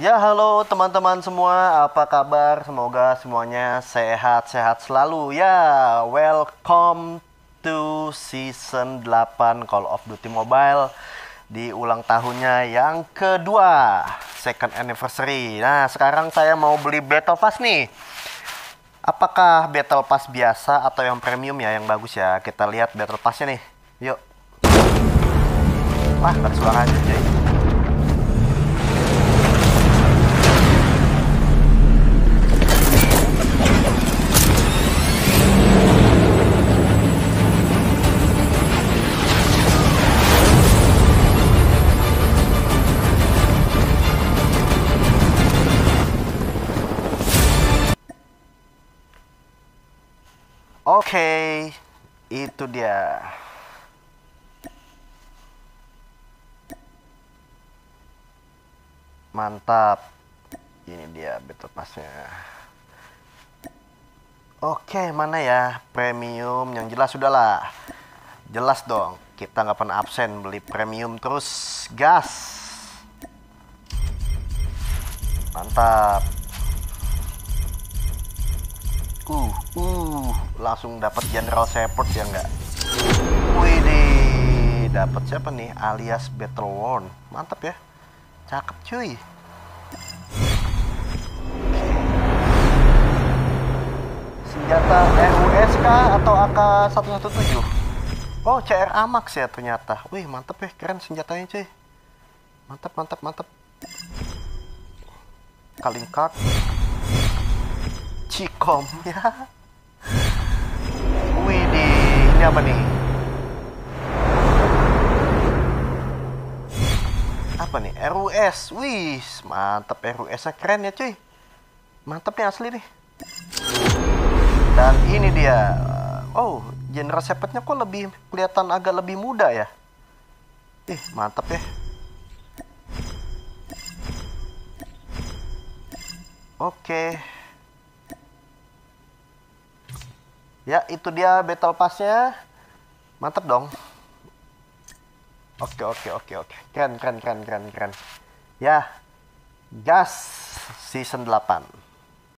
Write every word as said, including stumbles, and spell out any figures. Ya halo teman-teman semua, apa kabar? Semoga semuanya sehat-sehat selalu. Ya, welcome to season delapan Call of Duty Mobile di ulang tahunnya yang kedua, second anniversary. Nah, sekarang saya mau beli Battle Pass nih. Apakah Battle Pass biasa atau yang premium ya yang bagus ya? Kita lihat Battle Pass-nya nih. Yuk. Wah, bersuara aja cuy. Oke, okay, itu dia. Mantap. Ini dia Battle Pass-nya. Oke, okay, mana ya? Premium yang jelas sudahlah. Jelas dong. Kita nggak pernah absen beli premium terus gas. Mantap. Uh, uh, langsung dapat General Shepard ya enggak? Widih, dapat siapa nih? Alias Battle Worn, mantap ya, cakep cuy. Senjata R U S K atau A K satu satu tujuh. Oh, C R A Max ya ternyata. Wih, mantap ya, keren senjatanya cuy. Mantap, mantap, mantap. Kalingkart. Cikom ya. Widih, ini apa nih? Apa nih? R U S. Wih, mantap R U S-nya keren ya, cuy. Mantap nih asli nih. Dan ini dia. Oh, General Shepard-nya kok lebih kelihatan agak lebih muda ya? Ih, mantap ya. Oke. Ya, itu dia Battle Pass-nya. Mantap dong. Oke, oke, oke, oke. Keren, keren, keren, keren, keren. Ya, gas season delapan.